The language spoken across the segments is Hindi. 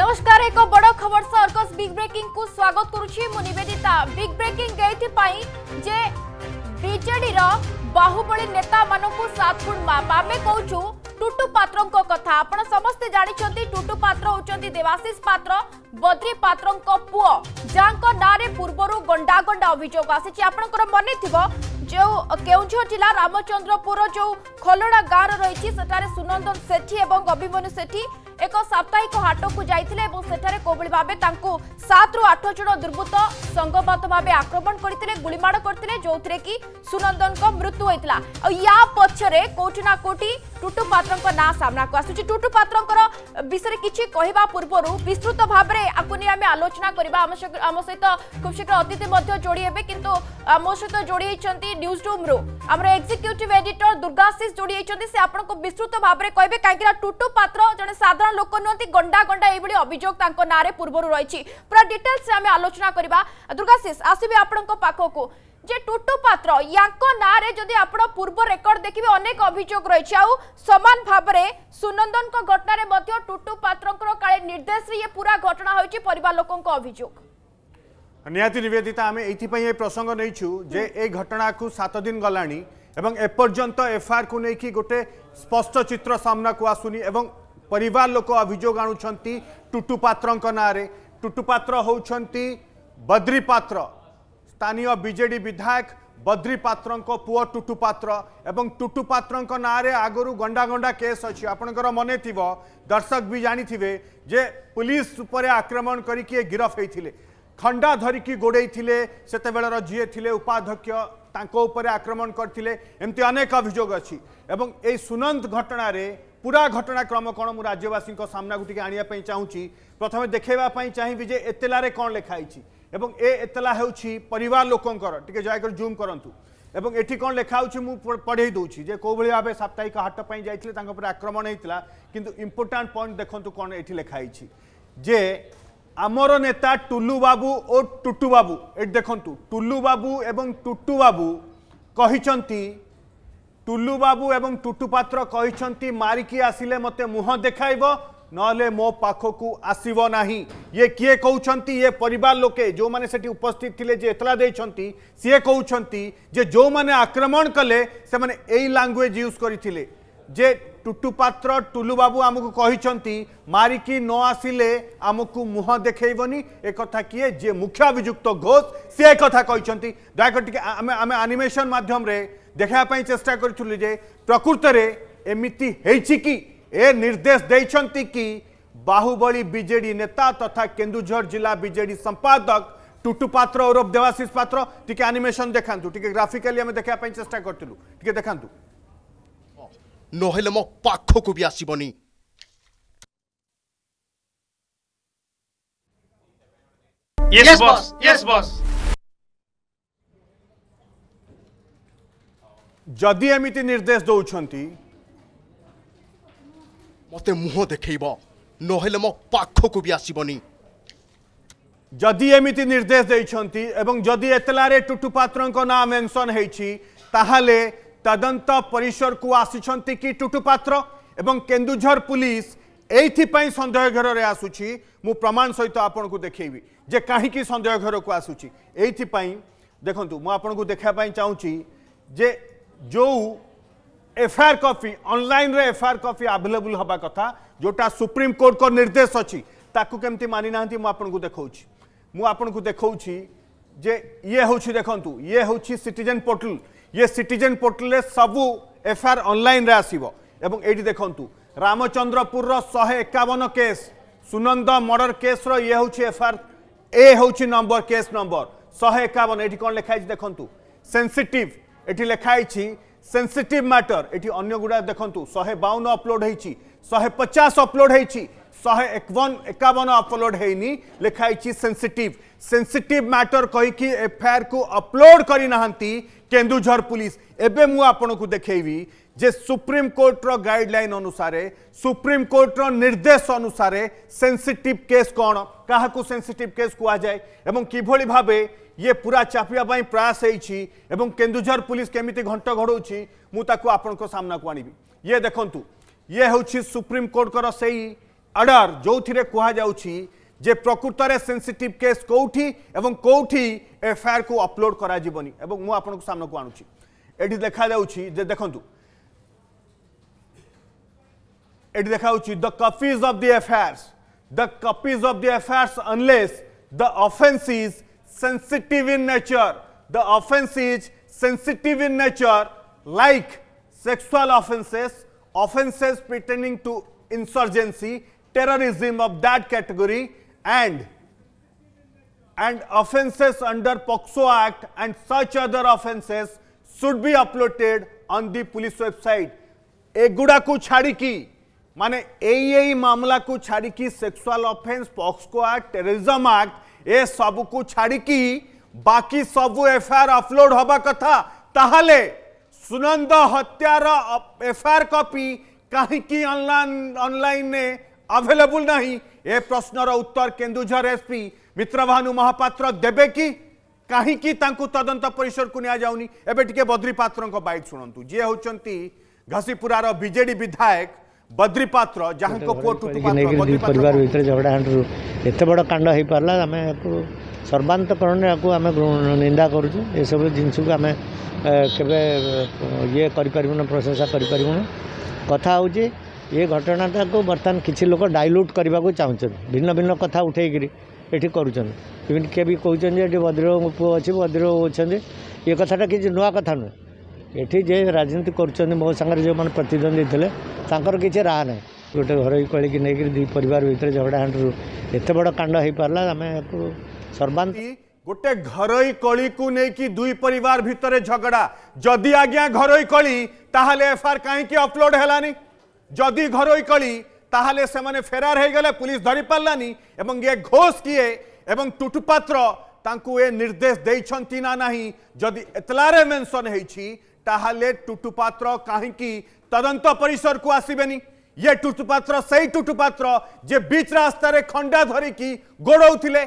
नमस्कार, एक बड़ खबर सर्कस बिग ब्रेकिंग को स्वागत करुछि मु निवेदिता। बिग ब्रेकिंग एथि पई जे बीजेडी रो बाहुबली नेता मानको सात फुट माप आमे कहूछु टुटु पात्रों को कथा। आपण समस्ते जानी टुटु पात्र होचंती देवाशीष पात्र बद्री पात्रों को पुओ, जांको नारे पूर्वरु गंडा गंडा अभियोग आसीछि। आपनकर मन थिबो जो केउंझर जिला रामचंद्रपुर जो खोलड़ा गाँव रही सेठारे सुनंदन सेठी एवं अभिमन्यु सेठी एक साप्ताहिक हाट को जाते और कोभली भाव 7 ରୁ 8 जन दुर्बृत्त संगबद्ध भाव आक्रमण करते गुलीमाड़ करते जो थे कि सुनंदन का मृत्यु होता। या पछरे कोटि ना कोटि टुटु पात्र ना सामना को आसुची। टुटु पात्र विषय किसी कहवा पूर्व विस्तृत भाव में आपको आम आलोचना करवा आम सहित खूब शीघ्र अतिथि जोड़ी हे कि आम सहित जोड़ी न्यूज रूम्रु आम एक्जिक्यूटिव एडिटर दुर्गाशीष जोड़ी से आपको विस्तृत भाव में कहे कहीं टुटु पात्र जन साधारण लोक नुहति गंडा गंडा ये अभियोग नारे पूर्व रही पूरा डिटेल्स आम आलोचना करवा। दुर्गाशीष आसबे आपनको पाखकू जे टुटु पात्र यांको नारे जदि आपण पूर्व रेकर्ड देखिबे अनेक अभियोग रही आ समान भाव में सुनंदन को घटना रे टुटु पात्रंकर काले निर्देश रे ये पूरा घटना होइछि परिवार लोकन को अभियोग। नियाति निवेदिता आम ये प्रसंग नहींचु जे ए घटना को 7 दिन गलानी एवं एपर्यंत एफआईआर को लेकिन गोटे स्पष्ट चित्र सामना को आसुनी एवं परिवार लोक अभियोग आणुंट टुटु पात्र ना। टुटु पात्र होउछंती बद्री पात्र स्थानीय बीजेडी विधायक बद्री पात्र पुओ टुटु पात्र एवं टुटु पात्र ना आगु गंडा गंडा केस अच्छी। आपणकर मन थो दर्शक भी जानी थे जे पुलिस उपर आक्रमण करके गिरफ होते खंडा धरिकी गोड़े से जी थे उपाध्यक्ष आक्रमण करते एमती अनेक अभियोग अच्छी। एवं ये सुनंद घटना पूरा घटनाक्रम कौन मुझे राज्यवासी सामना गुटिके आने चाहूँगी। प्रथम देखापी चाहिए जे एतलारे कौन लिखाई एवं ए एतला परिवार लोकंर टे जयकर जूम करूँ एवं एटी कौन लिखाऊँ मुझे पढ़े दूसरी जे कौ भाव में साप्ताहिक हाटपाई जाते आक्रमण होता किंतु इम्पोर्टाट पॉइंट देखु कौन ये लिखाई जे आमर नेता टुलु बाबू और टुटु बाबू ये देखु टुलु बाबू एवं टुटु बाबू कहते टुलु बाबू एवं टुटु पात्र कहते मारिकी आसिले मते मुह देखाइब नले मो पाखकू आसव ना। ये किए कहते ये परिवार लोके जो माने सेठी उपस्थित थिले जे एतला देछंती सी कहते जे जो माने आक्रमण कले से माने एई लैंग्वेज यूज करथिले जे टुटु पात्र टुलु बाबू आमको कहते मारिकी न आसिले आमको मुह देखनी एक किए जे मुख्य अभियुक्त घोष सी एक कहते। दयाकर आनिमेशन मध्यम देखापी चेष्टा करूँ जे प्रकृत में एमती कि ए निर्देश देते कि बाहुबली बीजेडी नेता तथा केन्दुझर जिला बीजेडी संपादक टुटु पात्र और देवाशीष पात्र टी आनिमेशन देखा टी ग्राफिकाली आम देखापी चेष्टा करूँ टी देखा नहले मो पाखकू भी आसबनी। Yes boss, yes boss. जदि एमिति निर्देश दौरान मते मुह देखब नहले मो पाखकू भी आसबनी। जदि एमिति निर्देश देछंती एवं जदि एतलारे टुटु पात्र ना मेंशन हेछि ताहाले तदंत परिसर को आसीचंती कि टुटु पात्र एवं केन्दुझर पुलिस एइथिपई संदेह घर रे आसुची। मु प्रमाण सहित आपन को देखैबी जे काहे कि संदेह घर को आसुची एइथिपई देखंतु मु आपन को देखापई चाहूची जे जो एफआईआर कॉपी ऑनलाइन रे एफआईआर कॉपी अवेलेबल हबा कथा जोटा सुप्रीम कोर्ट को निर्देश अछि ताकु केमती मानि नाहंती मु आपन को देखौची। मु आपन को देखौची जे ये होउची देखंतु ये होउची सिटीजन पोर्टल। ये सिटीजन पोर्टल सबू एफआईआर ऑनलाइन आसव एवं ये देखु Ramachandrapur 151 case Sunand murder case रो ये हूँ एफआईआर ए हूँ नंबर केस नंबर 151 ये कौन लिखाई देखु सेंसिटिव ये लिखाई सेंसिटिव मैटर ये अगर गुड़ा देखु 152 अपलोड होती 150 अपलोड होती 151 अपलोड होनी लिखाई सेंसिटिव। सेंसिटिव मैटर कहीकि एफआईआर को अपलोड करना केन्दुझर पुलिस एबे मु आपन को देखेबी जे सुप्रीम कोर्ट रो गाइडलाइन अनुसार सुप्रीम कोर्ट रो निर्देश अनुसार सेंसिटिव केस कौन क्या सेंसिटिव केस कह जाए एवं किभली भाबे ये पूरा चापिया प्रयास एवं केन्दुझर पुलिस केमिति घंट घड़ौची मुझे आपन को सामना को आनिबी। ये देखंतु ये होछि सुप्रीम कोर्ट कर सही आर्डर जो कहुच्छी जे प्रकृत में सेंसिटिव केस कौटी एवं कौटी एफआईआर को अपलोड करा जीवनी एवं मु आपन को सामना को आनुची एडी देखा जाउची जे देखंतु एडी देखा जाउची the copies of the FIRs unless the offence is sensitive in nature like sexual offenses pertaining to insurgency, terrorism of that category, and offenses under POXO Act and such other offenses should be uploaded on the police website. एगुड़ा को छाड़ी की माने यही मामला को छाड़ी की sexual offense, POXO Act, terrorism act ये सब को छाड़ी की बाकी सब एफआईआर अपलोड हवा कथा ताहले सुनंद हत्यार एफआईआर कॉपी कहीं की ऑनलाइन ने अवेलेबल नहीं ए प्रश्नर उत्तर केन्दुझर एसपी मित्रभानु महापात्र देबे कि कहीं की तांकु तदंत परिसर को नि एबे टिके बद्री पात्र बाइट सुनंतु जे होचंती घसीपुरार बीजेडी विधायक बद्री पात्र जहां को कोर्ट परिवार भीतर झगड़ा हांडरू एते बड़ कांड होई परला आमे सर्वांतकरण आकु आमे निंदा करूछु ए सब जिंसु को आमे केबे ये करिपरिबुना प्रशंसा करिपरिबुना कथा होउची ये घटनाटा को बर्तमान किछि लोक डाइल्यूट करबा को चाहुछन भिन्न भिन्न कथा उठै गिरी एठी करूछन इवन के भी कहउछन जे एठी बद्रीरो पु अछि बद्रीरो होछन ये कथाटा किछि नुवा कथा न एठी जे राजनीति करूछन मो संगर जे मन प्रतिद्वंदी थिले तांकर किछि राह नै गोटे घरई कळी कि नेगिरी दुई परिवार भीतर झगड़ा हांडरू एते बड़ कांड होई परला आमे सर्वांत गोटे घरोई कली को लेकिन दुई परिवार भितर झगड़ा जदि आज्ञा घरोई कली एफआईआर कहीं अपलोड हैलानी जदि घरोई कली से फेरार हो गले पुलिस धरी पार्लानी एवं ये घोष किए एवं टुटु पात्र तांकु ये निर्देश देइछंती ना नहीं जदि एतलारे मेंशन हेछि ताहले टुटु पात्र कहीं तदंत परिसर को आसबेनी ये टुटु पात्र सही टुटु पात्र जे बीच रास्तार खंडा धरिकी गोड़ौथिले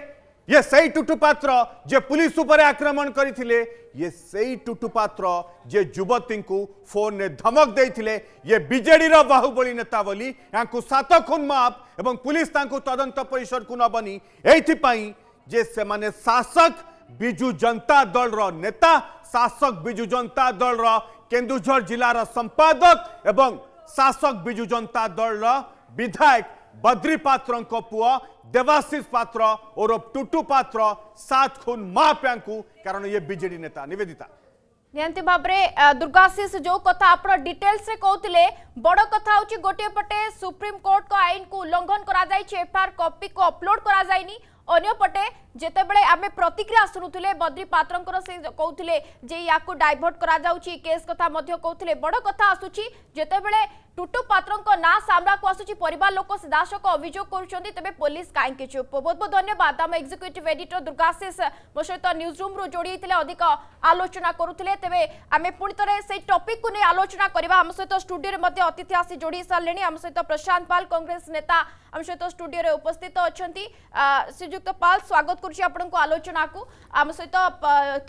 ये सही टुटु पात्र जे पुलिस उपरे आक्रमण करथिले ये सही टुटु पात्र जे युवती को फोन ने धमक देथिले ये बीजेडी रा बाहुबली नेता बोली यांकु सात खून माफ एवं पुलिस तांकु तदंत परिसर को न बनी एथि पई जे से माने शासक बिजु जनता दल रो नेता शासक बिजु जनता दल रो केन्दुझर जिला रा संपादक एवं शासक बिजु जनता दल रो विधायक बद्री पात्र को पुआ देवाशीष पात्र और टुटु पात्र सात खून माफिया कारण ये बीजेडी नेता निवेदिता नियंती भाबरे दुर्गाशीष जो कथा आपरा डिटेल्स रे कहउतले बडो कथा होची गोटे पटे सुप्रीम कोर्ट को आइन को उल्लंघन करा जाई छे एफआर कॉपी को अपलोड करा जाईनी अन्य पटे जेते बेले आमे प्रतिक्रिया सुनुतले बद्री पात्रंकर से कहउतले जे याको डाइवर्ट करा जाउची केस कथा मध्य कहउतले बडो कथा आसुची जेते बेले टुटु पात्रंकर ना सामना को आसुची परिवार लोक सदाशक अभियोग करूचंती तबे पुलिस काई के चुप बहुत बहुत धन्यवाद आम एग्जीक्यूटिव एडिटर दुर्गाशीष मो सहित न्यूज रूम रो जोडीथिले अधिक आलोचना करूथिले तबे आमे पुणितरे से टॉपिक को ने आलोचना करबा हम सहित स्टूडियो रे मध्ये अतिथि आसी जोडी सालेनी हम सहित प्रशांत पाल कांग्रेस नेता हम सहित स्टूडियो रे उपस्थित अछंती श्रीयुक्त पाल स्वागत कुर्सी आपण को आलोचना को आम सहित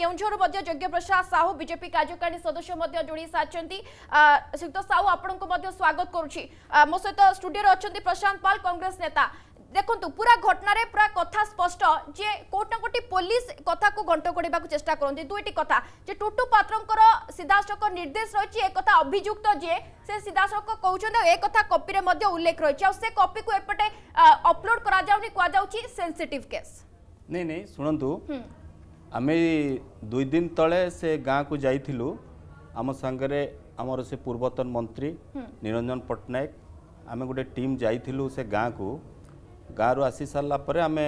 केउंझर मध्य यज्ञ प्रसाद साहू बीजेपी कार्यकारिणी सदस्य मध्य जोडी साचंती श्रीयुक्त साहू आपण को मध्य स्वागत करूची मो सहित स्टूडियो रे अछंती प्रशांत पाल कांग्रेस नेता देखंतु पूरा घटना रे पूरा कथा स्पष्ट जे कोटा कोटी पुलिस कथा को घंट कोड़ीबा को चेष्टा करंती दुईटी कथा जे टुटु पात्रंकर सीधासक निर्देश रहची ए कथा अभियुक्त जे से सीधासक कहउछन ए कथा कॉपी रे मध्ये उल्लेख रहची आ से कॉपी को एपटे अपलोड करा जाउनी को जाउची सेंसिटिव केस नै नै सुनंतु आमे दुई दिन तळे से गां को जाइथिलु हम संगरे हमर से पूर्वतन मंत्री निरंजन पटनायक आमे गोटे टीम जाइथिलु से गां को गाँव रु आसी सारापर आम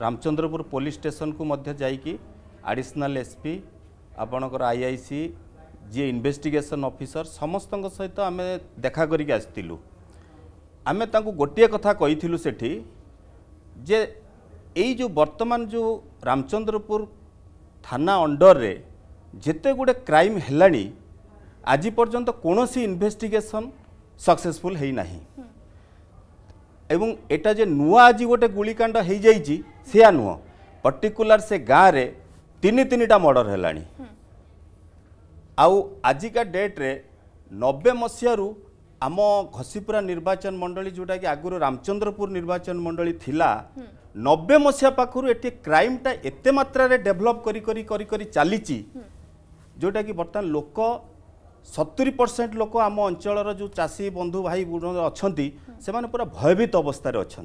रामचंद्रपुर पुलिस स्टेशन को मध्य जाइकी एडिशनल एसपी आपणकर आईआईसी जी इन्वेस्टिगेशन ऑफिसर समस्त सहित आम देखा करिक आसलु आम गोटे कथा कही सेठी जे यही जो वर्तमान जो रामचंद्रपुर थाना अंडर रे जिते गुड़े क्राइम हैलानी आज पर्यंत कौन सी इन्वेस्टिगेशन सक्सेसफुल है ना एवं एटा जे नुआ आज गोटे गुलिकांड हो जाइए से नुह पर्टिकुलर से गाँव में तीन मर्डर हैलानी आउ आजिका डेट्रे 90 मसीह आम घसीपुरा निर्वाचन मंडली जोटा कि आगुरी रामचंद्रपुर निर्वाचन मंडली थिला 90 मसीहा पाखर ये क्राइमटा एत मात्र डेभलप कर चली जोटा कि बर्तमान लोक 70% लोक आम अंचल जो चाषी बंधु भाई अच्छा से पूरा भयभीत अवस्था अच्छा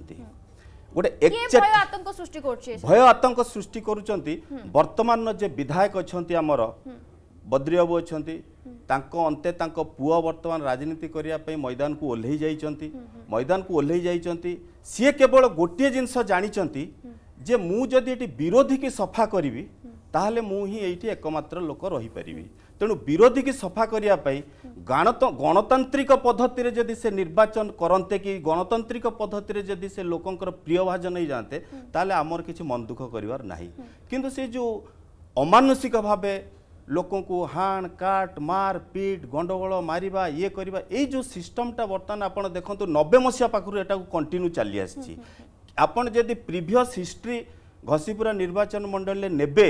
गोटे भय आतंक सृष्टि करतमान जे विधायक अच्छा आमर बद्री बाबू अच्छा अंते पुआ बर्तमान राजनीति करने मैदान को ओल्लै जाइछंती मैदान को ओल्लै जाइछंती सी केवल गोटे जिनस जानी जे मु जदि विरोधी की सफा करी ताहले मु ही एठी एकमात्र लोक रही परिबी तेणु विरोधी की सफा करिया पई गणतांत्रिक पद्धति रे जदि से निर्वाचन करते कि गणतांत्रिक पद्धति रे जदि से लोकंकर प्रियभाजन ही जानते ताहले आमर किछि मन दुख करिवार नाही किंतु से जो अमानुषिक भाबे लोकों को हाण काट मार पीट गंडगोल मारिबा ये करिबा ए जो सिस्टमटा वर्तमान आपण देखंतु 90 मसीहा पाखरु एटा को कंटिन्यू चली आछि आपण जदि प्रीवियस हिस्ट्री घसीपुरा निर्वाचन मंडल नेबे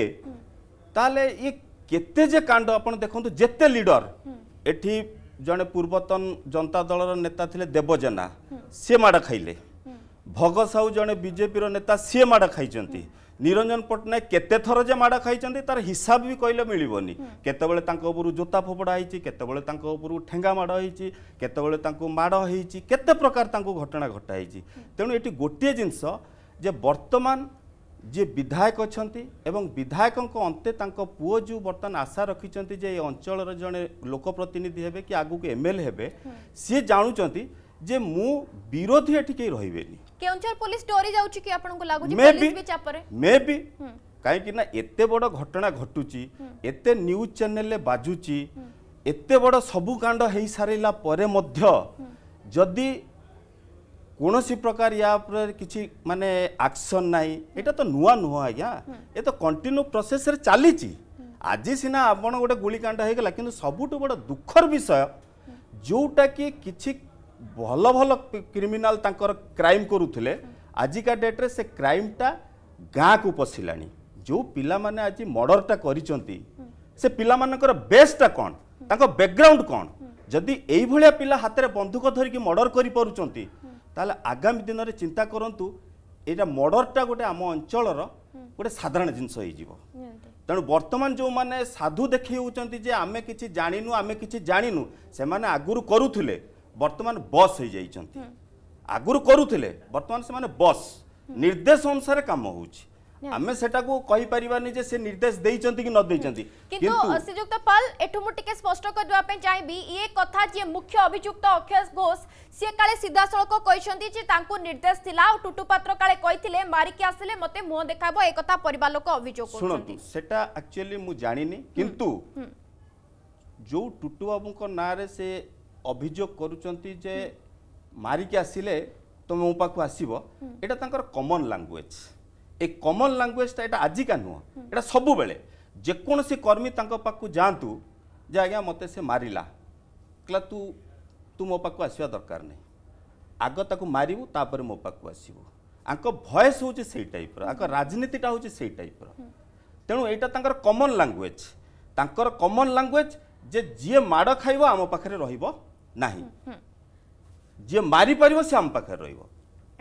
ताले ये केते जे कांड आपण देखंतु जेते लीडर एठी जने पूर्वतन जनता दलर नेता थिले देवजना से माड़ खाइले भगत साहू जने बीजेपी रो नेता से माड़ खाइचंती निरंजन पट्टनायक केते थर जे माड़ खाइचंती तार हिसाब भी कहले मिलिबोनी केतेबेले तांको उपरु जोता फोपड़ा होईची केतेबेले तांको उपरु ठेंगा माड़ होईची केतेबेले तांको माड़ होईची केते प्रकार तांको घटना घटाईची तेनु एठी गोटे जिंस जे वर्तमान जे विधायक अच्छा एवं विधायक अंते पुओ जो बर्तमान आशा रखिंट जे अंचल जड़े लोक प्रतिनिधि हे कि आगु को एमएल हे सी जानते जे मु विरोधी एठी के रहीबेनी केओंझर पुलिस डोरी जाउची कि आपन को लागुची पुलिस भी चापर मे भी काहे कि ना एते बड़ घटना घटुची एते न्यूज चैनल ले बाजुची एते बड़ सबु कांड हेई सारिला परे मध्य जदी कोनोसी प्रकार या पर किसी माने एक्शन ना ये तो नुआ नुआ आज्ञा ये तो कंटिन्यू प्रोसेस रे चली आज सीना आपन गोटे गुलिकांड होगा कि सबुठ बड़ दुखर विषय जोटा कि भल भल क्रिमिनाल क्राइम करुले आजिका डेट्रे से क्राइमटा गाँ को पशिला जो पिला माने आज मर्डरटा करिसेंती से पिला मानकर बेसटा कौन तांको बैकग्राउंड कौन जदि एई भलिया पिला हाथ में बंधुक धरिकी मर्डर कर पारुचंती ताले आगामी दिन में चिंता करूँ यहाँ मर्डरटा गोटे आम अंचल गोटे साधारण जिनस तेणु वर्तमान जो माने साधु देखी होती जे आमे किसी जाणीनु आमे किसी जाणीनु से माने आगुरु करुले बर्तमान बस हो जाइए आगुरु करुले बर्तमान से माने बस निर्देश अनुसार काम हो आमे सेटा को कहि परिवानी जे से निर्देश देइचंती कि न देइचंती किंतु श्रीजुक्त पाल एठु मुटिके स्पष्ट कर दवा पे चाहेबी ये कथा जे मुख्य अभियुक्त अक्षय घोष से काले सीधा सळक कहिसंती जे तांको निर्देश थिला और टुटु पात्र काले कहिथिले मारि के आसले मते मुह देखाबो ए कथा परिवार लोक अभियोग करसंती सेटा एक्चुअली मु जानिनी किंतु जो टुटु बाबू को नारे से अभियोग करूचंती जे मारि के आसले तो मो पाखु आसीबो एटा तांकर कॉमन लैंग्वेज ए कॉमन लैंग्वेज टा आजिका नुह एटा सबु बेले जेकोसी कर्मी तांको पाकु जातु जे आज्ञा मते से मारिला कला तू तू मो पाकु आसवा दरकार नहीं आग ताकू मारिबु तापर मो पाकु आसीबु आंको वॉइस होची सेई टाइप रो आंको राजनीतिटा होची सेई टाइप रो तेणु एटा तांकर कॉमन लैंग्वेज जे जे माड़ खाइबो आम पाखरे रहिबो नाही जे मारि परिबो से आम पाखरे रहिबो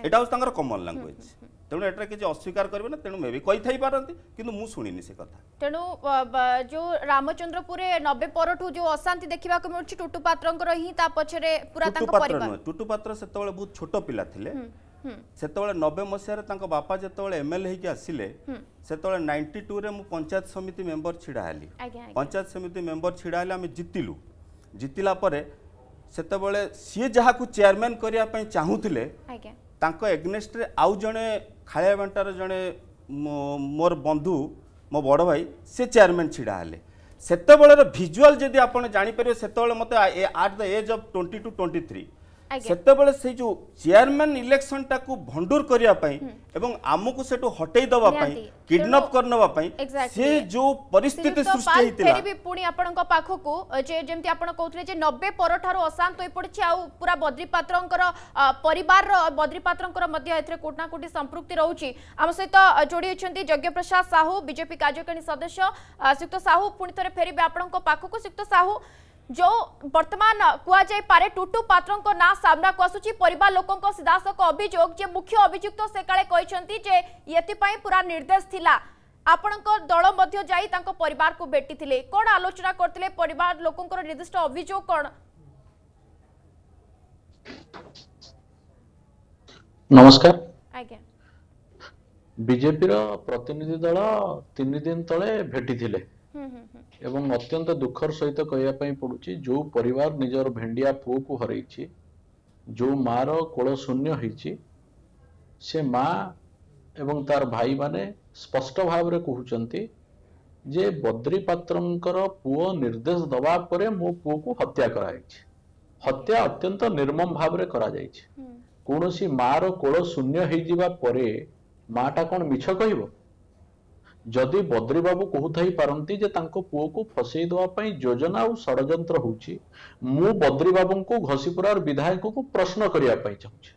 एटा हो तांकर कॉमन लैंग्वेज तेणु एटा किसी अस्वीकार करेंगे ना तेणु मे भी कही पारती कि मुझुनी से कथा तेणु जो रामचंद्रपुर 90 पर जो अशांति देखा मिलूँ टुटु पात्र टुटु पात्र से बहुत छोट पिला थिले से 90 मसीह बापा जिते एमएल होसिले से 92 रे पंचायत समिति मेम्बर छिड़ा हेली पंचायत समिति मेम्बर छिड़ा हेली आम जितिलु जितिला से सी जहाँ चेयरमैन करने चाहूले तांको एग्नेस्ट रे आउ जने खाया बांटार जने मोर बंधु मो बड़ भाई से चेयरमैन छिड़ा हेले सेते बेलर भिजुआल जदि आपण जानि परियो सेते बेले मते at the age of 22 to 23 सेते बेले से जो चेयरमैन इलेक्शन टाकू भंडूर करिया पई एवं आमुकु सेटू हटेई दवा पई किडनैप करनवा पई से जो परिस्थिति सृष्टि हेतिला फेर भी पुणी आपनक पाखो को जे जेमति आपण कहउतले जे 90 परठारो अशांत होई पड़छि आ पूरा बद्री पात्रंकर परिवार रो बद्री पात्रंकर मध्य एथरे कोटना कोटी संपृक्ति रहउछि आम सहित जोडी होछन्ती यज्ञप्रसाद साहू बीजेपी कार्यकारिणी सदस्य श्रीयुक्त साहू पुणी थरे फेरिबे आपनक पाखो को श्रीयुक्त साहू जो बर्तमान कहुए टुटू पात्र ना सामना को आसूची परिवार लोकों सीधासख अभियोग जे मुख्य अभियुक्त तो से काले कहते जे ये पूरा निर्देश थिला आपण दल मध्य जाई तांको परिवार को भेटी थिले कौन आलोचना करथिले परिवार लोकों निर्दिष्ट अभियोग कौन। नमस्कार आज्ञा बीजेपी रो प्रतिनिधि दल 3 दिन तले भेटी थिले एवं अत्यंत दुखर सहित कहवाई पड़ुची जो परिवार निजर भेंडिया पु को हरई जो माँ कोल शून्य होती से माँ एवं तार भाई माने स्पष्ट भाव रे कहते जे बद्री पात्र पुओ निर्देश दवा पर मो पु को हत्या कराई हत्या अत्यंत निर्मम भाव रे करा कौनसी माँ कोल शून्य हो माटा कौन मिछ कह जदि बद्री बाबू कहूथाई पारंती जे तांको पुओ को फसई दवा पई योजना और षडयंत्र होउची मु बद्री बाबू को घसीपुरार विधायक को प्रश्न करिया पई चाहूची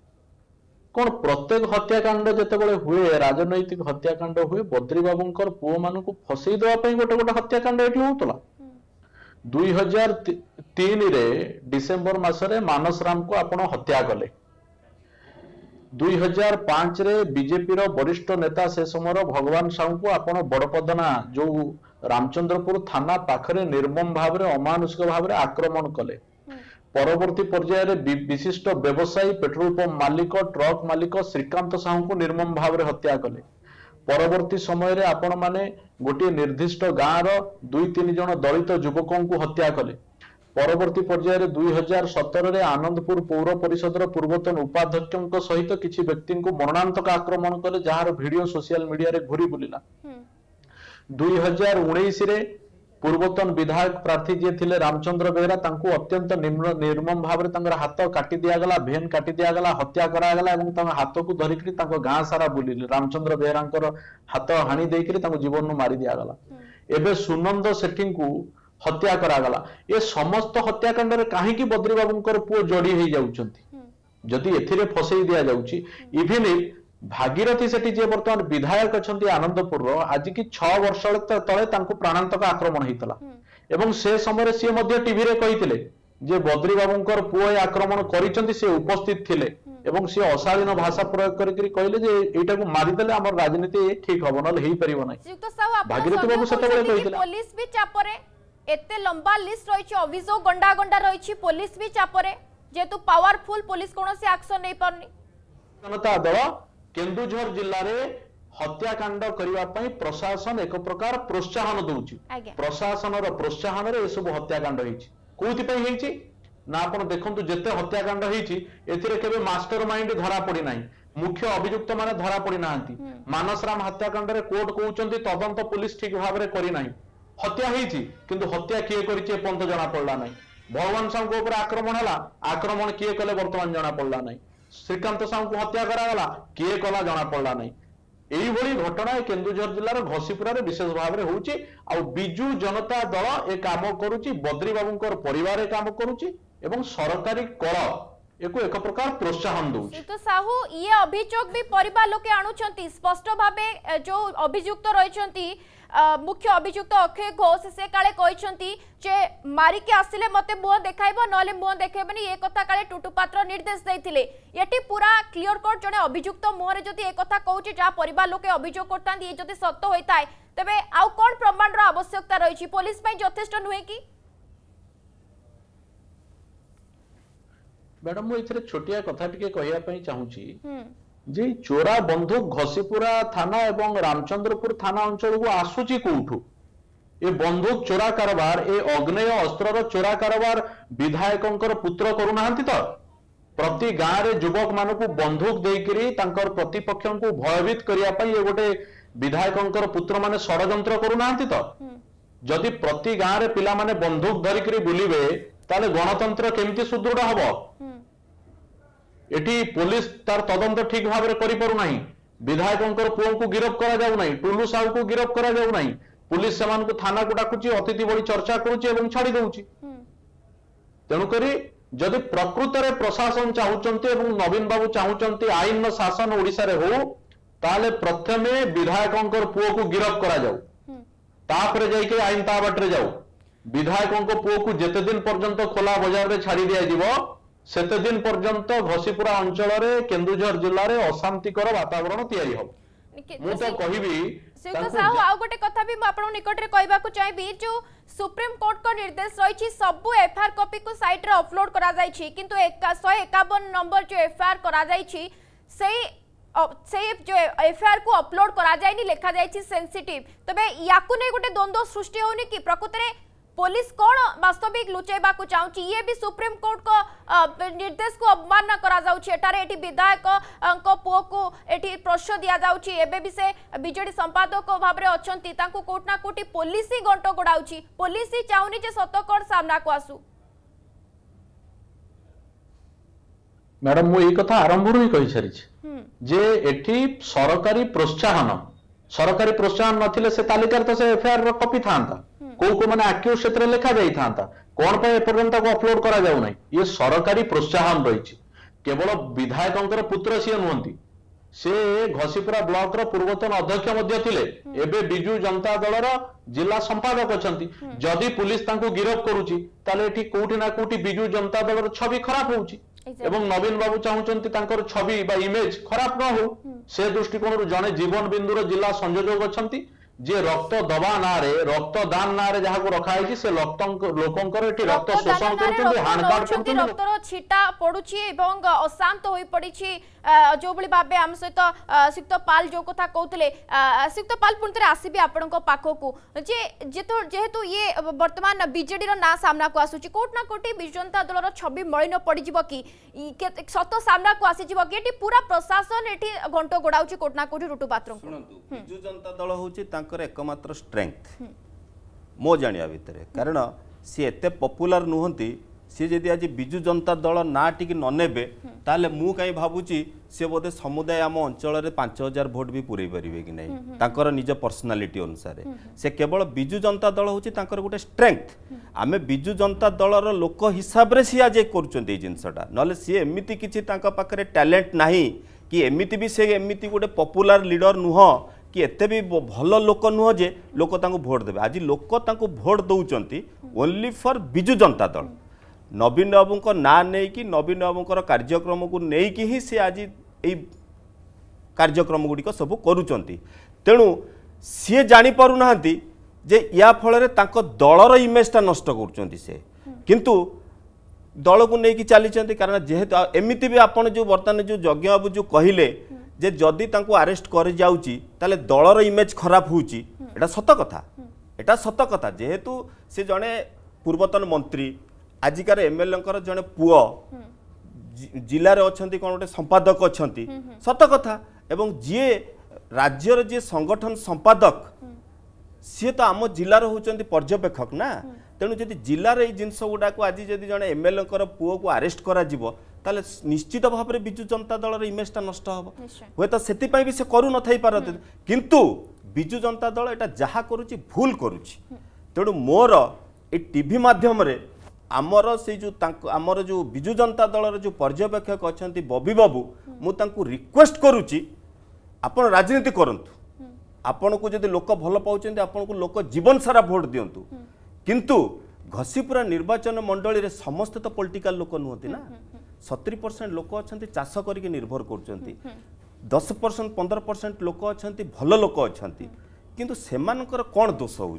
कोन प्रत्येक हत्याकांड जते बळे हुए राजनैतिक हत्याकांड हुए बद्री बाबूंकर पुओ मानकु फसई दवा पई गोटे गोटे हत्याकांड एठी होतला 2003 रे डिसेंबर मासरे मानस राम को आपण हत्या कले 2005 रे बीजेपी रो वरिष्ठ नेता से समय भगवान साहू को आपण बड़पदना जो रामचंद्रपुर थाना पाखरे निर्मम भाव रे अमानुषिक भाव रे आक्रमण कले परवर्ती पर्याय रे विशिष्ट व्यवसायी पेट्रोल पंप मालिक ट्रक मालिक श्रीकांत साहू को निर्मम भाव रे हत्या कले परवर्ती समय रे आपण माने गोटे निर्दिष्ट गाँ रो 2-3 जन दलित युवकों को हत्या कले परवर्ती पर्याय 2017 रे आनंदपुर पौर परिषद पूर्वतन उपाध्यक्षों सहित किसी व्यक्ति को मरणांतक आक्रमण कले जार वीडियो सोशल मीडिया रे घूरी बुलिला 2019 रे पूर्वतन विधायक प्रार्थी जे थिले रामचंद्र बेहरा तांको अत्यंत निर्मम भाव रे तांकर हाथ काटी दिया गला भेन काटी दिया गला हत्या करा गला एवं तांको हाथ को धरिकरी तांको गां सारा बुलिले रामचंद्र बेहरांकर हाथ हाणी देइकरी तांको जीवन नु मारी दिया गला एबे सुनंद सेठी को हत्या करागला ये समस्त हत्याकांड रे काहेकि बद्री बाबूंकर पुओ जोड़ी हे जाउचंती जदि एथिरे फसई दिया जाउची इभेन भागीरथी सेठी जे वर्तमान विधायक अछंती आनंदपुर रो आज की 6 वर्ष तले तांको प्राणांतक आक्रमण हेतला एवं से समय से मध्ये टीवी रे कहितले जे बद्री बाबूंकर पुओ ए आक्रमण करिचंती से उपस्थित थिले एवं से अशालीन भाषा प्रयोग करिकरी कहले जे एटा को मारि देले हमर राजनीति ठीक हबो नल हेई परिबो नै भागीरथी बाबू सतबेले कहितले पुलिस भी चापरे एते लंबा लिस्ट रही अभियोग गंडा गंडा रही पुलिस भी चापरे जेतु पावरफुल पुलिस कौन से एक्शन नहीं पारनी जनता दल केन्दुझर जिल्ला रे हत्याकांड करिवा पई प्रशासन एक प्रकार प्रोत्साहन दउची प्रशासन रो प्रोत्साहन रे ए सब हत्याकांड हेची कोथि पई हेची ना आपण देखंतु जेते हत्याकांड हेची एथिरे केबे मास्टरमाइंड धरा पड़ी नाही मुख्य अभियुक्त माने धरा पड़ी नांती मानसराम हत्याकांड रे कोर्ट कहउचंती तदंत पुलिस ठीक भाव रे करी नाही हत्या होती किंतु हत्या किए करिछे पंत जना पड़ला नहीं भगवान साहू को ऊपर आक्रमण है आक्रमण किए कले वर्तमान जना पड़ला नहीं श्रीकांत साहू को हत्या करागला किए कला जना पड़ला नहीं एही घटना केन्दुझर जिलार घसीपुरा विशेष भाव में होउची आ बिजू जनता दल ए काम करुची बद्री बाबूंकर परिवार ए काम करुची एवं सरकारी कर एको एक प्रकार प्रोत्साहन दउची तो साहू ये अभियोग भी परिवार लोके आणुचंती स्पष्ट भाबे जो अभियुक्त रहिचंती मुख्य अभियुक्त अक्षय घोष से काले कहते जे मारिके आसिले मते मुह देखाइब नले मुह देखाइबनी ये कथा काले टुटू पात्र निर्देश दैथिले एटी पूरा क्लियर कट जने अभियुक्त मुहरे जदि ए कथा कहउची जा परिवार लोके अभियोग करतांती ये जदि सत्य होइताय तबे आउ कोन प्रमाण रो आवश्यकता रहिची पुलिस पई यथेष्ट नुहे की मैडम मुझे छोटिया कथा टिके कहवाई चाहूँगी जे चोरा बंधुक घसीपुरा थाना एवं रामचंद्रपुर थाना अंचल को आसूची कोठू ए बंधुक चोरा कारबार ए अग्नेय अस्त्र चोरा कारबार विधायक पुत्र करूना तो प्रति गाँव रे युवक मान को बंधुक देकरी प्रतिपक्ष को भयभीत करने गोटे विधायक पुत्र मान षडयंत्र करूना तो जदि प्रति गाँव रे पिला माने बंधुक धरिक बुलवे ताले गणतंत्र केमती सुदृढ़ हम एटी पुलिस तार तदंत ठीक भाव में करना विधायकों पुओं को गिरफ्त करा टुलू साहू को गिरफ्त करा पुलिस से थाना को डाकुची अतिथि बड़ी चर्चा करुच्ची छाड़ी दउची तेणुकरी जदि प्रकृत रे प्रशासन चाहते नवीन बाबू चाहते आईन शासन ओडिशा रे हो ताले प्रथमे विधायकों पुओ को गिरफ्त करा जाऊ तापर जाई के आईन ता बाटरे जाऊ विधायकों को पुओ को जेते दिन पर्यंत खोला बजार रे छाड़ी दिया जीवो सेते दिन पर्यंत घसीपुरा अंचल रे केंदुझर जिल्ला रे अशांतिकर वातावरण तयारी होब मु तो कहिबी सुख साहू आ गोटे कथा भी म आपन निकट रे कहबा को चाहबी जो सुप्रीम कोर्ट को निर्देश रही छी सब एफआर कॉपी को साइट रे अपलोड करा जाई छी किंतु 151 नंबर जो एफआर करा जाई छी सही जो एफआईआर को अपलोड करा जायनी लेखा जायछि सेंसिटिव तबे याकु नै गोटे द्वंद्व सृष्टि होनी कि प्रकृति रे पुलिस कोन वास्तविक लुचैबा को चाहूची ये भी सुप्रीम कोर्ट को निर्देश को अवमानना करा जाउची एटारे एटी विधायक को पो को एटी प्रश्न दिया जाउची एबे भी से बीजेडी संपादक भाव रे अछंती तांको कोटना कोटी पुलिस ही गंटो गोडाउची पुलिस ही चाहुनी जे सतकोण सामना को आसु मैडम मु एक कथा आरंभ रु कहि छरी छी जे एठी सरकारी प्रोत्साहन नथिले से तालिका तो से एफआईआर रो कॉपी थांता को माने आक्यूज क्षेत्र लेखा जाई थांता कोन पे एपर्यंत को अपलोड करा जाउ नै ये सरकारी प्रोत्साहन रहिछि केवल विधायकंकर पुत्र से नहंती से घसीपुरा ब्लॉक रो पूर्वतन अध्यक्ष मध्य थिले एबे बिजू जनता दल रो जिला संपादक अछंती जदी पुलिस तांको गिरफ करूची ताले एठी कोठी ना कोठी बिजू जनता दल रो छवि खराब होउची एवं नवीन बाबू चाहूंचंती तांकर छवि बा इमेज खराब न हो से दृष्टिकोण रु जने जीवन बिंदुर जिला संयोजक अछंती जे रक्त दबा ना रे रक्तदान ना रे जहा को रखा है कि से लोकंकर एटी रक्त शोषण करते हाणकार करते रक्तर छीटा पडुची एवं अशांत होई पडीची जो बली बाबे हम सहित सिक्त पाल जो कथा कहतले सिक्त पाल पुनतरे आसीबे आपन को पाखो को जे जेतो जेहेतु ये वर्तमान बीजेडी रो ना सामना को आसुची कोटना कोटी बिजू जनता दल रो छवि मळिनो पडि जीव कि सतो सामना को आसी जीव कि एटी पूरा प्रशासन एटी घंटो गोडाउची कोटना कोटी टुटु पात्रन सुनंतु बिजू जनता दल होची तांकर एकमात्र स्ट्रेंथ मो जानिया भितरे कारण सी एते पॉपुलर नहंती सी जदि आज बिजू जनता दल ना टी ननेबे ताले मु कहीं भावुची सी बोधे समुदाय आम अंचल 5000 भोट भी पूरे पारे कि नहीं तांकर निज पर्सनालीटी अनुसार से केवल बिजू जनता दल होची तांकर गोटे स्ट्रेंथ आमे बिजू जनता दल रो लोक हिसाब रे सी आज करचों दे जिंसटा नले सी एमिति किछि तांका पाखरे टैलेंट नाही कि एमिति भी से एमिति गोटे पॉपुलर लीडर नुहो कि एते भी भल लोक नुह जे लोक तांको भोट देबे आज लोक तांको भोट दउचंती ओनली फॉर बिजू जनता दल नवीन बाबू को ना नहीं कि नवीन बाबू कार्यक्रम को लेकिन ही सी आज ये कार्यक्रम गुड़िक सब करुं तेणु सी जापर ना जे या फल दलर इमेजटा नष्ट कर किंतु दल को लेकिन चली कारण जेहेतु एमती भी आपड़ जो बर्तमान जो यज्ञ बाबू जो कहले जे जदि आरेस्ट कर दलर इमेज खराब होता सत कथा जेहेतु सी जड़े पूर्वतन मंत्री आजिकार एमएलए जड़े पुओ जिले अच्छा कौन गोटे संपादक अच्छा सत कथा एवं जी राज्यर जी संगठन संपादक सी तो आम जिलार होती पर्यवेक्षक ना तेणु जब जिलार ये जिनस गुड़ाक आज जब जड़े एमएलए पुओ को आरेस्ट कर निश्चित भाव में बिजू जनता दल इमेजटा नष्ट हम हे तो से भी से करू न पारती किंतु बिजू जनता दल एटा जहा करुच्ची भूल करुच्ची तेणु मोर ये टीवी माध्यम आमर से जो आमर जो बिजू जनता दल जो पर्यवेक्षक अच्छा बबी बाबू मुझे रिक्वेस्ट करुच्ची आपड़ राजनीति करूँ आपण को जब लोक भल पाँच आपन को लोक जीवन सारा भोट दिंतु किंतु घसीपुरा निर्वाचन मंडल रे समस्त तो पॉलिटिकल लोक नुहति ना 70% लोक अच्छा चाष करके निर्भर कर 10% 15% लोक अच्छा भल लोक अच्छा किंतु सेमानकर कौन दोष हो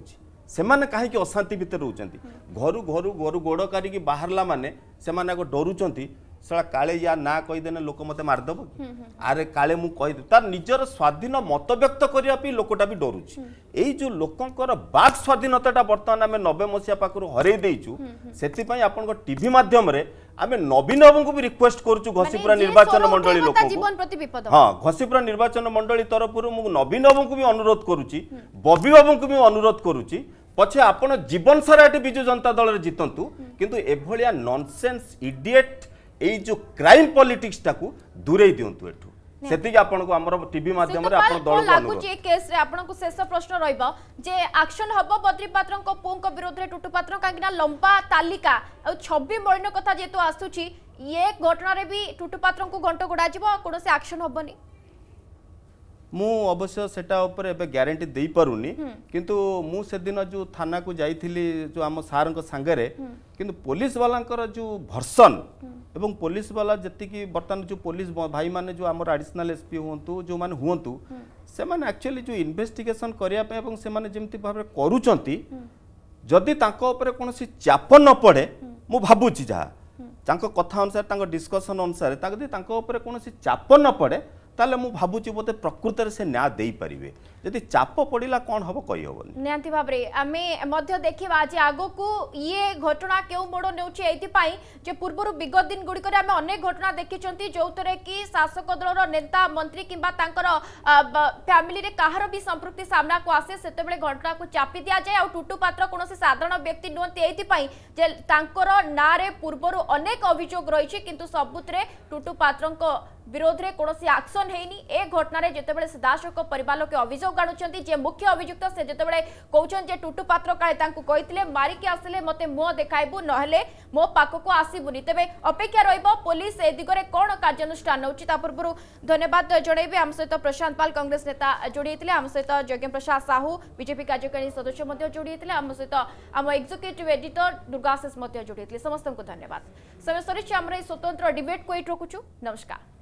से माने कहीं अशांति भितर रोचंती घर घर घर गोड़ करी बाहरला माने से माने को डरुचंती सला काले या ना कहीदेने लोक मत मारदेव कि आरे काले मु कहीदे तार निजर स्वाधीन मत व्यक्त करने लोकटा भी डरुची यही जो लोकंकर बाक स्वाधीनता बर्तमान आम 90 मसीहा पाखु हरई देचु से आपण टीवी माध्यम आमे नवीन बाबू को भी रिक्वेस्ट करूँ घसीपुरा निर्वाचन मंडली लोक हाँ घसीपुरा निर्वाचन मंडली तरफ मु नवीन बाबू को भी अनुरोध करुच्ची बबी बाबू को भी अनुरोध करुच्ची पछे आपण जीवन सारा ये बिजू जनता दल जीतंतु किंतु एभलिया नॉनसेंस इडियट ये जो क्राइम पॉलिटिक्स टाकू दूरे दिंतु एठू सेति के आपण को हमर टीवी माध्यम रे आपण दल को अनुरोध जे केस रे आपण को शेष प्रश्न रहबा जे एक्शन हबो बद्री पात्रन को पुंग को विरोध रे टुटु पात्र का किना लंबा तालिका आ 26 मळिनो कथा जेतु आसुची ये घटना रे भी टुटु पात्रन को घंटो गोडा जीवो कोनो से एक्शन हबोनी मु अवश्य सेटा ऊपर एबे ग्यारंटी दे पारुनी किंतु मु से दिन जो थाना को जाइथिली जो आम सार सांगरे किंतु पुलिस वाला जो भर्सन एवं पुलिस वाला जति की बर्तन जो पुलिस भाई माने जो आम एडिशनल एसपी हुंतु जो माने हुंतु से माने एक्चुअली जो इन्वेस्टिगेशन करिया पे एवं से माने जेमति भाबरे करूचंती जदि तांको ऊपर कोनोसी चाप न पड़े मु भाबुची जा तांको कथा अनुसार तांको डिस्कशन अनुसार तांको दे तांको ऊपर कोनोसी चाप न पड़े ताले मु भाबुची बोते प्रकृत रे से न्याय देई परिवे जदि चाप पड़िला कोन हबो कहि हबो न्यायति भाबरे आमे मध्य देखिबा जे आगो को ये घटना केउ मोड़ नेउची एति पाई जे पूर्वरु विगत दिन गुडी करे आमे अनेक घटना देखिचंती जौतरे की शासक दलर नेता मंत्री किबा तांकर फैमिली रे काहर भी संपृक्ति सामना को आसे सेतेबेले घटना को चापी दिया जाय आ टुटू पात्र कोनोसी साधारण व्यक्ति नोंती एति पाई जे तांकर ना रे पूर्वरु अनेक अभियोग रहिछि किंतु सबुतरे टुटू पात्रंको विरोध रे कोनोसी एक्शन हेनी ए घटना रे जेतेबेले सदाशोक परिवार लोके अभियोग गाणुचंती जे मुख्य अभियुक्त से जेतेबेले कहउचन जे टुटू पात्र काहे तांकु कहितले मारी के आसले मते मो देखाइबु नहले मो पाको को आसीबुनी तबे अपेक्षा रहइबो पुलिस ए दिगरे कोन कार्यनुष्ठान होउची ता पूर्वरु धन्यवाद जणैबे हम सहित प्रशांत पाल कांग्रेस नेता जोडीथिले हम सहित जगें प्रसाद साहू बीजेपी कार्यकारिणी सदस्य मते जोडीथिले हम सहित हम एग्जीक्यूटिव एडिटर दुर्गाशेष मते जोडीथिले समस्तन को धन्यवाद समय सरी छमरे स्वतंत्र डिबेट कोइट रखुछु नमस्कार।